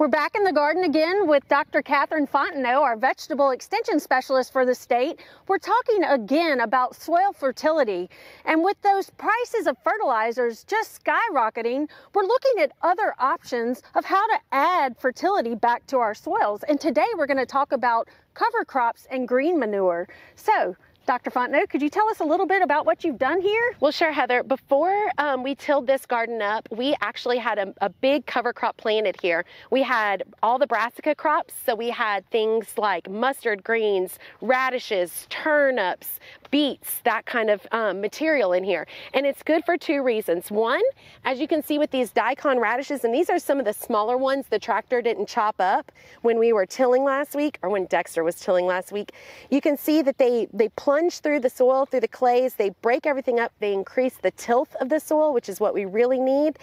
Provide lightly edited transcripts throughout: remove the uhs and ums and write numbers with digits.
We're back in the garden again with Dr. Kathryn Fontenot, our vegetable extension specialist for the state. We're talking again about soil fertility. And with those prices of fertilizers just skyrocketing, we're looking at other options of how to add fertility back to our soils. And today we're going to talk about cover crops and green manure. So, Dr. Fontenot, could you tell us a little bit about what you've done here? Well, sure, Heather. Before we tilled this garden up, we actually had a big cover crop planted here. We had all the brassica crops, so we had things like mustard greens, radishes, turnips, beets, that kind of material in here. And it's good for two reasons. One, as you can see with these daikon radishes, and these are some of the smaller ones the tractor didn't chop up when we were tilling last week, or when Dexter was tilling last week, you can see that they plunge through the soil, through the clays, they break everything up, they increase the tilth of the soil, which is what we really need.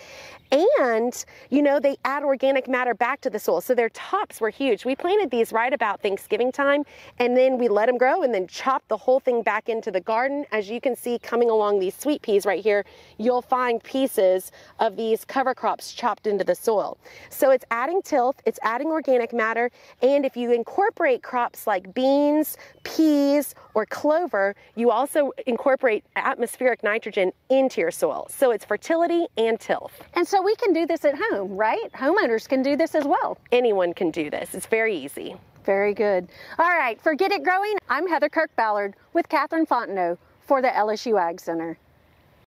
And, you know, they add organic matter back to the soil. So their tops were huge. We planted these right about Thanksgiving time, and then we let them grow and then chopped the whole thing back into the garden. As you can see coming along these sweet peas right here, you'll find pieces of these cover crops chopped into the soil. So it's adding tilth, it's adding organic matter, and if you incorporate crops like beans, peas, or clover, you also incorporate atmospheric nitrogen into your soil. So it's fertility and tilth. And so we can do this at home, right? Homeowners can do this as well. Anyone can do this. It's very easy. Very good. All right, for Get It Growing, I'm Heather Kirk-Ballard with Kathryn Fontenot for the LSU Ag Center.